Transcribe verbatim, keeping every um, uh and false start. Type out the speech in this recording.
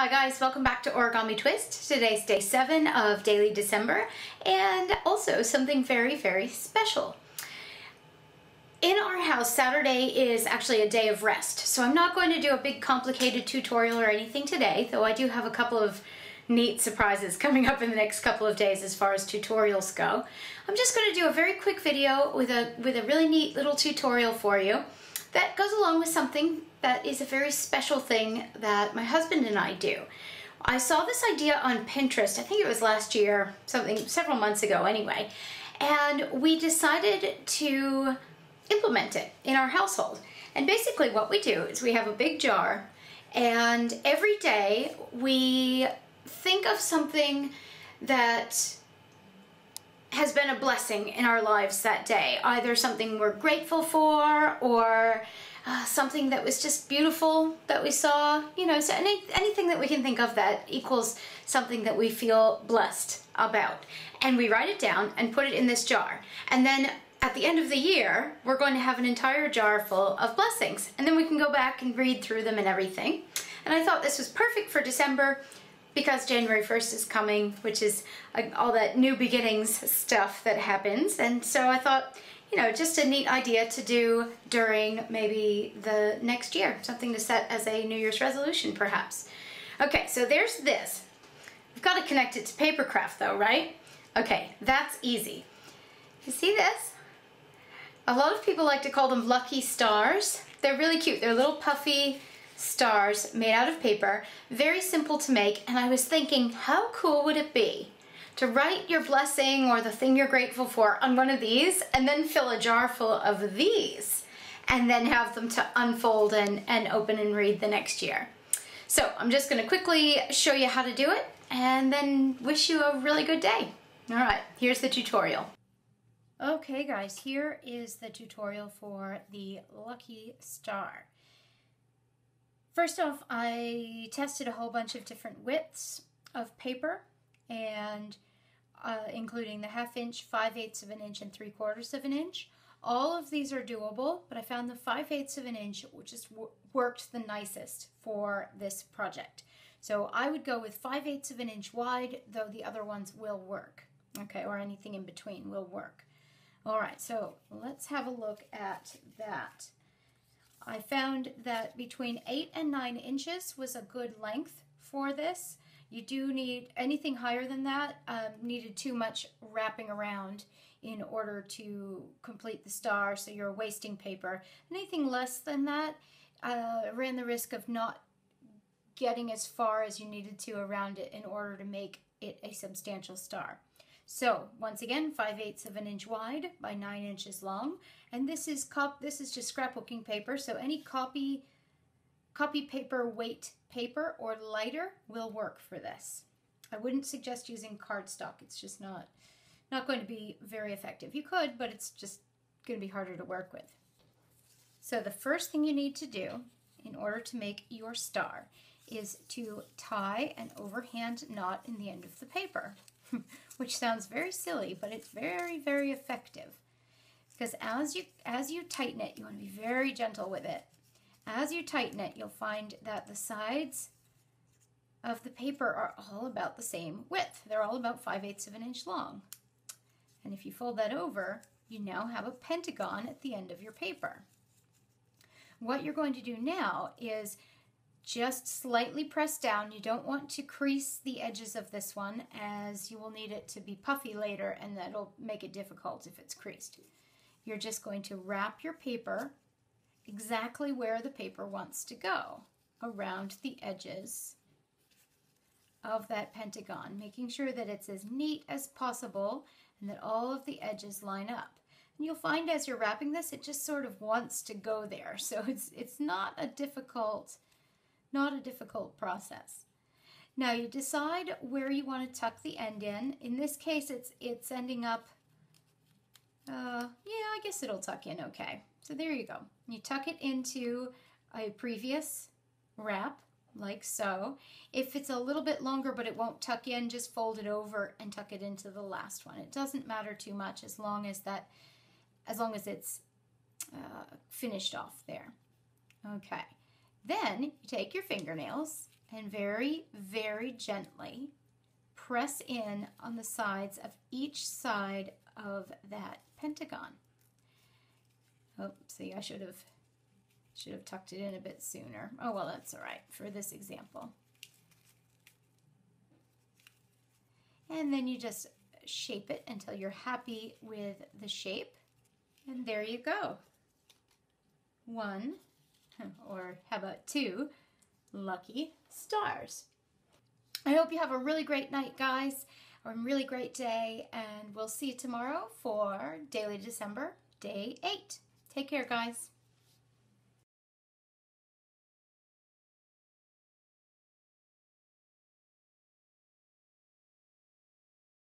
Hi guys, welcome back to Origami Twist. Today's day seven of Daily December, and also something very, very special. In our house, Saturday is actually a day of rest, so I'm not going to do a big complicated tutorial or anything today, though I do have a couple of neat surprises coming up in the next couple of days as far as tutorials go. I'm just going to do a very quick video with a, with a really neat little tutorial for you that goes along with something that is a very special thing that my husband and I do. I saw this idea on Pinterest, I think it was last year, something several months ago anyway, and we decided to implement it in our household. And basically what we do is we have a big jar, and every day we think of something that has been a blessing in our lives that day, either something we're grateful for or uh, something that was just beautiful that we saw, you know, so any, anything that we can think of that equals something that we feel blessed about. And we write it down and put it in this jar. And then at the end of the year, we're going to have an entire jar full of blessings. And then we can go back and read through them and everything. And I thought this was perfect for December, because January first is coming, which is uh, all that new beginnings stuff that happens. And so I thought, you know, just a neat idea to do during maybe the next year, something to set as a New Year's resolution perhaps. Okay, so there's this. We've got to connect it to paper craft though, right? Okay, that's easy. You see this? A lot of people like to call them lucky stars. They're really cute. They're little puffy stars made out of paper, very simple to make, and I was thinking, how cool would it be to write your blessing or the thing you're grateful for on one of these and then fill a jar full of these and then have them to unfold and, and open and read the next year. So I'm just going to quickly show you how to do it and then wish you a really good day. All right, here's the tutorial. Okay guys, here is the tutorial for the lucky star. First off, I tested a whole bunch of different widths of paper, and uh, including the half inch, five eighths of an inch, and three quarters of an inch. All of these are doable, but I found the five eighths of an inch which just worked the nicest for this project. So I would go with five eighths of an inch wide, though the other ones will work. Okay, or anything in between will work. All right, so let's have a look at that. I found that between eight and nine inches was a good length for this. You do need anything higher than that, um, needed too much wrapping around in order to complete the star, so you're wasting paper. Anything less than that, uh, ran the risk of not getting as far as you needed to around it in order to make it a substantial star. So once again, five eighths of an inch wide by nine inches long, and this is cop this is just scrapbooking paper, so any copy copy paper, weight paper, or lighter will work for this. I wouldn't suggest using cardstock; it's just not not going to be very effective. You could, but it's just going to be harder to work with. So the first thing you need to do in order to make your star is to tie an overhand knot in the end of the paper. Which sounds very silly, but it's very, very effective. Because as you, as you tighten it, you want to be very gentle with it. As you tighten it, you'll find that the sides of the paper are all about the same width. They're all about five eighths of an inch long. And if you fold that over, you now have a pentagon at the end of your paper. What you're going to do now is just slightly press down. You don't want to crease the edges of this one, as you will need it to be puffy later, and that'll make it difficult if it's creased. You're just going to wrap your paper exactly where the paper wants to go, around the edges of that pentagon, making sure that it's as neat as possible and that all of the edges line up. And you'll find as you're wrapping this, it just sort of wants to go there. So it's, it's not a difficult Not a difficult process. Now you decide where you want to tuck the end in. In this case, it's it's ending up, uh, yeah, I guess it'll tuck in okay. So there you go. You tuck it into a previous wrap, like so. If it's a little bit longer but it won't tuck in, just fold it over and tuck it into the last one. It doesn't matter too much as long as, that, as, long as it's uh, finished off there. Okay. Then you take your fingernails and very, very gently press in on the sides of each side of that pentagon. Oh, see, I should have should have tucked it in a bit sooner. Oh, well, that's all right for this example. And then you just shape it until you're happy with the shape. And there you go. One, or how about two, lucky stars. I hope you have a really great night, guys, or a really great day, and we'll see you tomorrow for Daily December, day eight. Take care, guys.